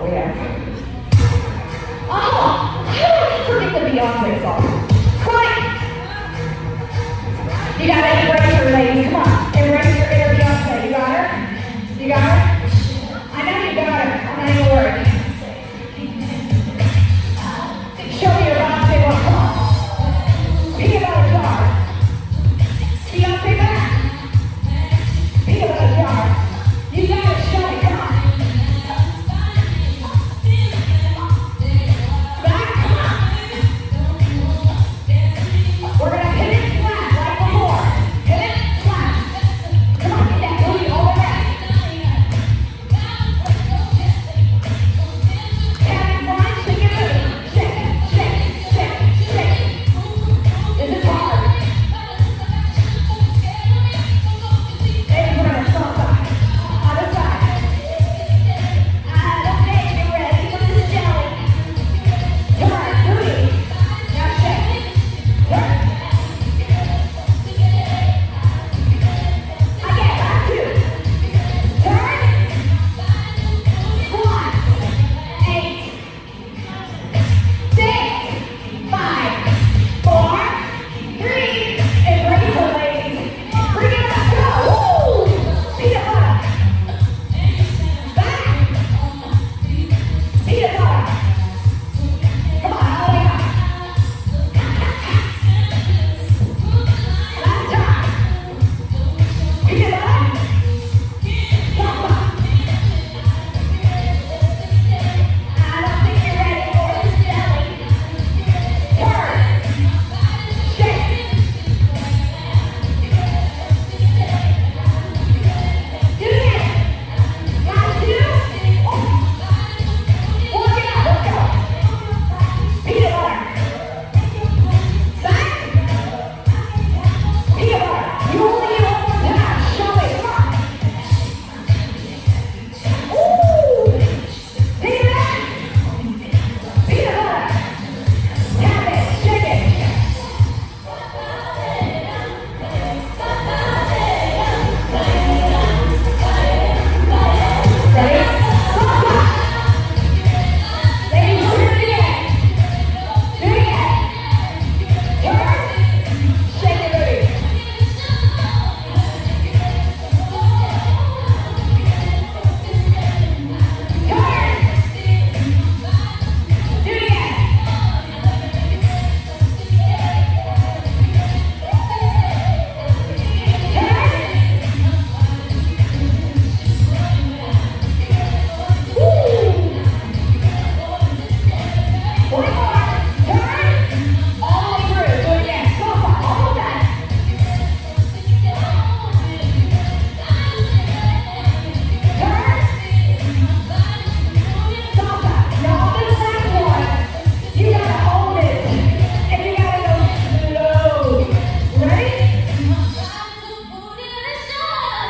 Where? Oh, I don't forget the Beyoncé song. Come on. You gotta embrace her, lady. Come on. Embrace your inner Beyoncé. You got her? You got her? I know you got her. I know you work. Show me your Beyoncé one. Come on. Be about a jar. Beyoncé back. Be about a jar. You got it. Show me. Come on.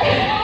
Yeah.